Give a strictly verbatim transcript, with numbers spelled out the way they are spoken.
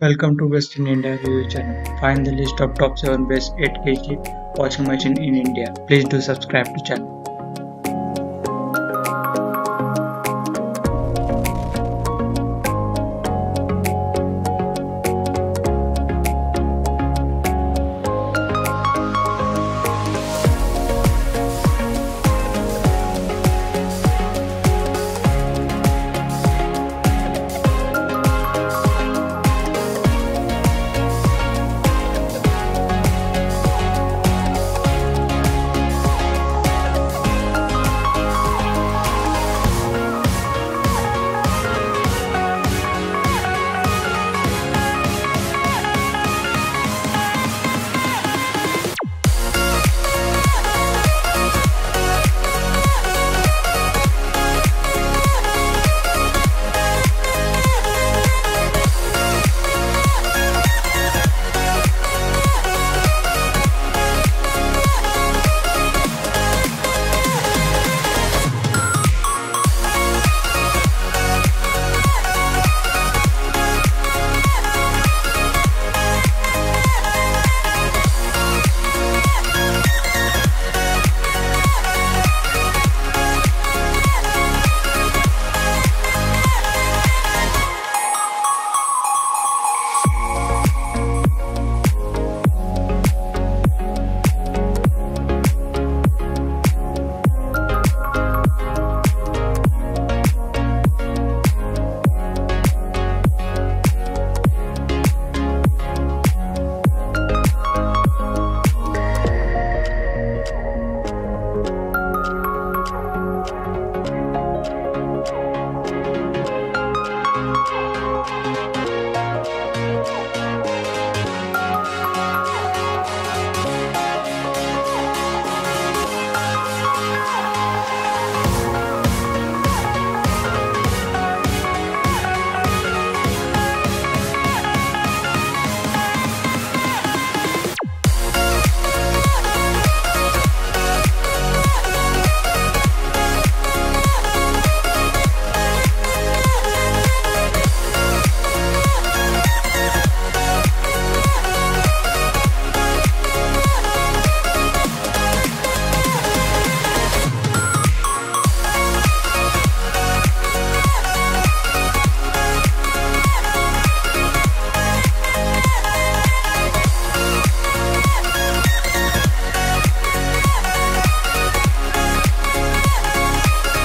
Welcome to Best in India Review channel. Find the list of top seven best eight kg washing machine in India. Please do subscribe to channel.